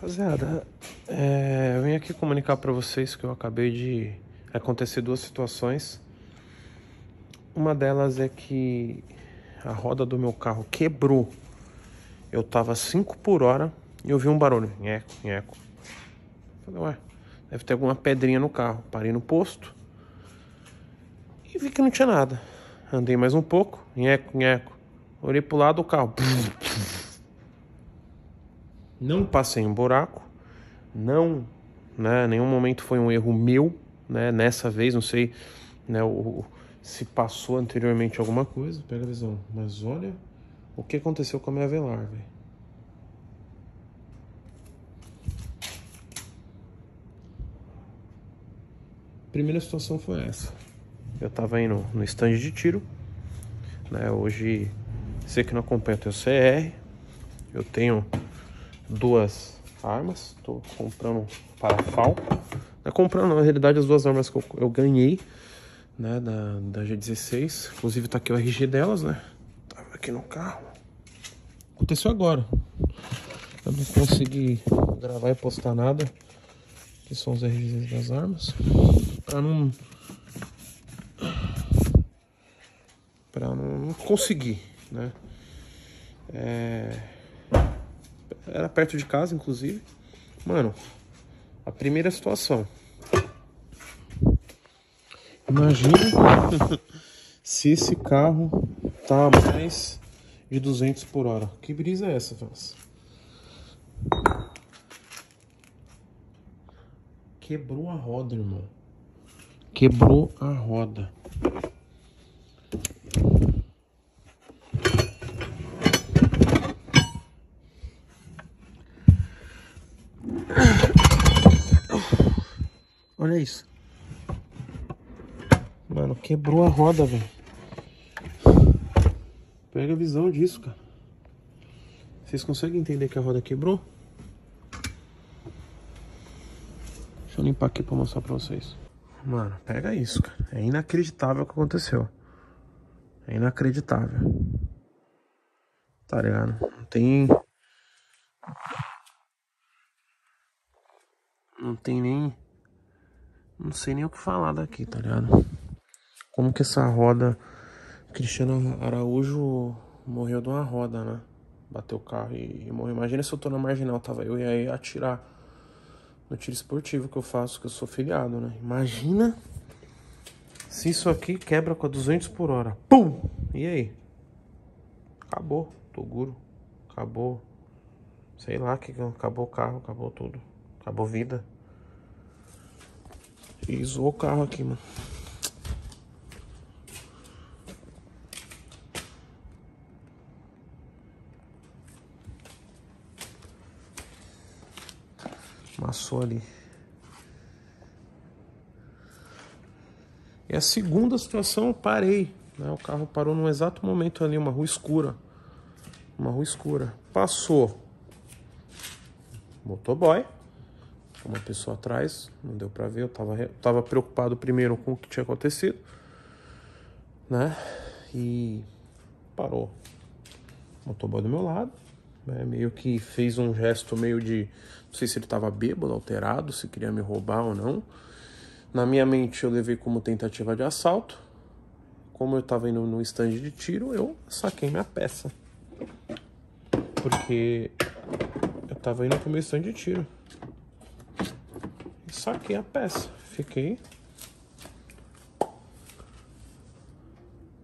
Rapaziada, eu vim aqui comunicar pra vocês que eu acabei de... Acontecer duas situações. Uma delas é que a roda do meu carro quebrou. Eu tava 5 por hora e eu vi um barulho. Nheco, nheco. Falei, ué, deve ter alguma pedrinha no carro. Parei no posto e vi que não tinha nada. Andei mais um pouco. Nheco, nheco. Olhei pro lado do carro. Não passei um buraco, não, né, nenhum momento foi um erro meu, né, nessa vez, não sei, né, se passou anteriormente alguma coisa, pega a visão, mas olha o que aconteceu com a minha Velar, velho. Primeira situação foi essa, eu tava indo no stand de tiro, né, hoje, você que não acompanha, eu tenho CR, eu tenho... 2 armas, tô comprando para FAL, né, comprando na realidade as 2 armas que eu ganhei, né, da G16, inclusive tá aqui o RG delas, né, tava aqui no carro, aconteceu agora, eu não consegui gravar e postar nada, que são os RGs das armas, para não conseguir, né, era perto de casa, inclusive. Mano, a primeira situação. Imagina se esse carro tá a mais de 200 por hora. Que brisa é essa, França? Quebrou a roda, irmão. Quebrou a roda. Olha isso. Mano, quebrou a roda, velho. Pega a visão disso, cara. Vocês conseguem entender que a roda quebrou? Deixa eu limpar aqui pra mostrar pra vocês. Mano, pega isso, cara. É inacreditável o que aconteceu. É inacreditável. Tá ligado? Não tem nem... Não sei nem o que falar daqui, tá ligado? Como que essa roda... Cristiano Araújo morreu de uma roda, né? Bateu o carro e morreu. Imagina se eu tô na marginal, tava eu e aí atirar no tiro esportivo que eu faço, que eu sou filiado, né? Imagina se isso aqui quebra com a 200 por hora. Pum! E aí? Acabou. TOGURO. Acabou. Sei lá o que... Acabou o carro, acabou tudo. Acabou vida. E zoou o carro aqui, mano. Amassou ali. E a segunda situação, eu parei, né? O carro parou num exato momento ali, uma rua escura. Uma rua escura. Passou. Motoboy. Uma pessoa atrás, não deu pra ver, eu tava preocupado primeiro com o que tinha acontecido, né, e parou o motoboy do meu lado, né? Meio que fez um gesto meio de, não sei se ele tava bêbado, alterado, se queria me roubar ou não, na minha mente eu levei como tentativa de assalto, como eu tava indo no stand de tiro, eu saquei minha peça, porque eu tava indo pro meu stand de tiro. Saquei a peça, fiquei. O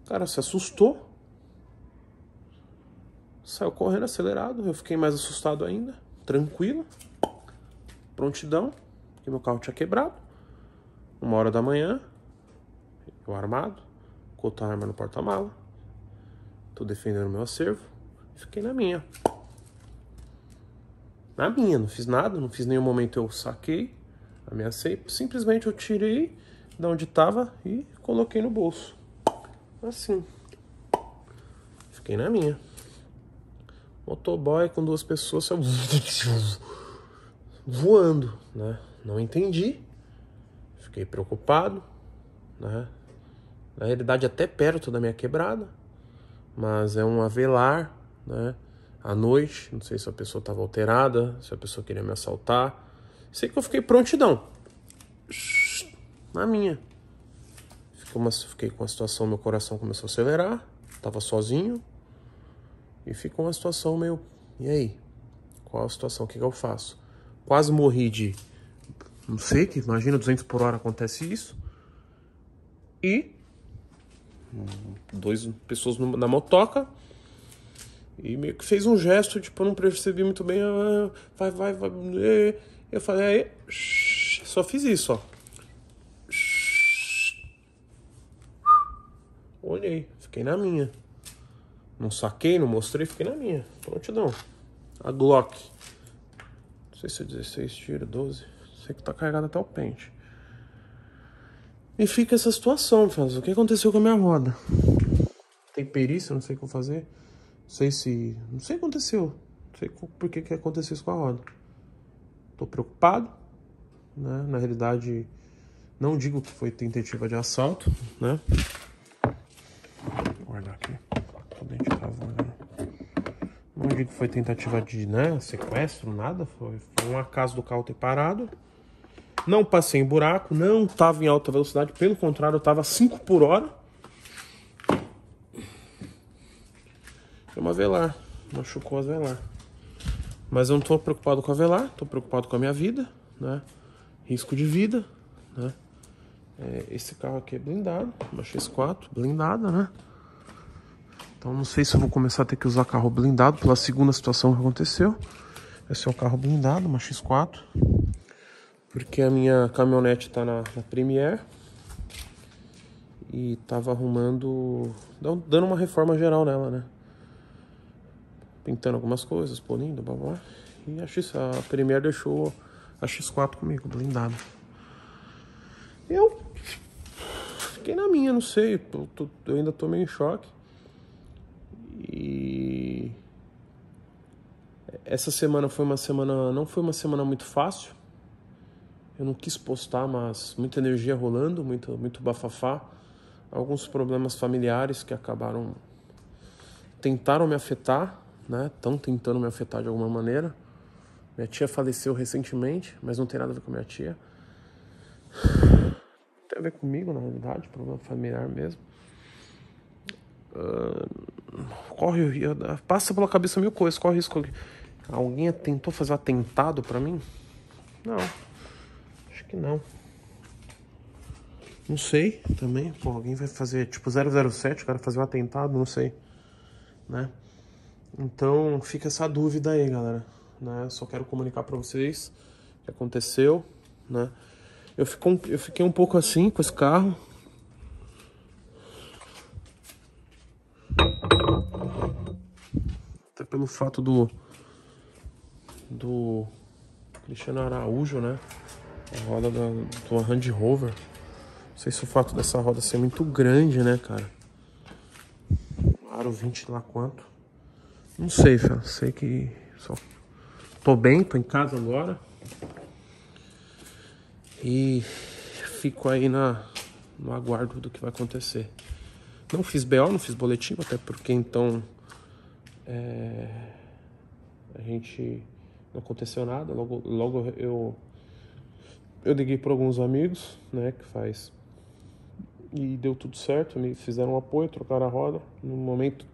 cara se assustou, saiu correndo acelerado. Eu fiquei mais assustado ainda, tranquilo, prontidão, porque meu carro tinha quebrado. 1h da manhã, eu armado, com outra arma no porta-mala, tô defendendo meu acervo, fiquei na minha. Na minha, não fiz nada, não fiz nenhum momento, eu saquei. Ameacei, simplesmente eu tirei de onde tava e coloquei no bolso. Assim. Fiquei na minha. Motoboy com 2 pessoas saiu voando, né? Não entendi. Fiquei preocupado, né? Na realidade até perto da minha quebrada, mas é um Velar, né? à noite. Não sei se a pessoa estava alterada, se a pessoa queria me assaltar. Sei que eu fiquei prontidão. Na minha. Fiquei com a situação, meu coração começou a acelerar. Tava sozinho. E ficou uma situação meio... E aí? Qual a situação? O que eu faço? Quase morri de... Não sei, que imagina, 200 por hora acontece isso. E... Dois pessoas na motoca. E meio que fez um gesto, tipo, eu não percebi muito bem. Vai, vai, vai. Eu falei, aí... Só fiz isso, ó. Olhei, fiquei na minha. Não saquei, não mostrei, fiquei na minha. Prontidão. A Glock. Não sei se é 16 tiro, 12. Sei que tá carregado até o pente. E fica essa situação, Faz. O que aconteceu com a minha roda? Tem perícia, não sei o que eu fazer. Não sei se... Não sei o que aconteceu. Não sei por que aconteceu isso com a roda. Tô preocupado, né? Na realidade, não digo que foi tentativa de assalto, né? Vou olhar aqui. Não digo que foi tentativa de, né, sequestro, nada. Foi um acaso do carro ter parado. Não passei em buraco, não estava em alta velocidade. Pelo contrário, eu estava a 5 por hora. Foi uma Velar. Machucou a Velar. Mas eu não estou preocupado com a Velar. Estou preocupado com a minha vida, né? Risco de vida, né? Esse carro aqui é blindado. Uma X4 blindada, né? Então não sei se eu vou começar a ter que usar carro blindado pela segunda situação que aconteceu. Esse é o carro blindado, uma X4. Porque a minha caminhonete tá na Premier. E tava arrumando... Dando uma reforma geral nela, né? Pintando algumas coisas, polindo, blá blá. E a Premier deixou a X4 comigo, blindada. Eu fiquei na minha, não sei. Eu ainda tô meio em choque. E essa semana foi uma semana... Não foi uma semana muito fácil. Eu não quis postar, mas muita energia rolando, muito bafafá. Alguns problemas familiares que acabaram... Tentaram me afetar, né? Estão tentando me afetar de alguma maneira. Minha tia faleceu recentemente, mas não tem nada a ver com minha tia. Tem a ver comigo, na realidade, problema familiar mesmo. Passa pela cabeça mil coisas, corre risco. Alguém tentou fazer um atentado pra mim? Não. Acho que não. Não sei também. Pô, alguém vai fazer tipo 007, o cara fazer um atentado, não sei. Né? Então fica essa dúvida aí, galera. Né? Só quero comunicar pra vocês o que aconteceu, né? Eu fiquei um pouco assim com esse carro. Até pelo fato do Cristiano Araújo, né? A roda do Range Rover. Não sei se o fato dessa roda ser muito grande, né, cara? Aro 20 lá quanto. Não sei, velho. Sei que... Só... Tô bem, tô em casa agora. E fico aí no aguardo do que vai acontecer. Não fiz BO, não fiz boletim, até porque então a gente não aconteceu nada. Logo eu liguei para alguns amigos, né, que faz, e deu tudo certo, me fizeram um apoio, trocaram a roda. No momento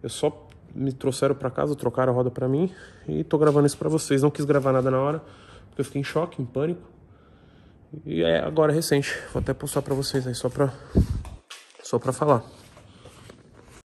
eu só me trouxeram para casa, trocaram a roda para mim e tô gravando isso para vocês. Não quis gravar nada na hora, porque eu fiquei em choque, em pânico. E agora recente, vou até postar para vocês aí só para falar.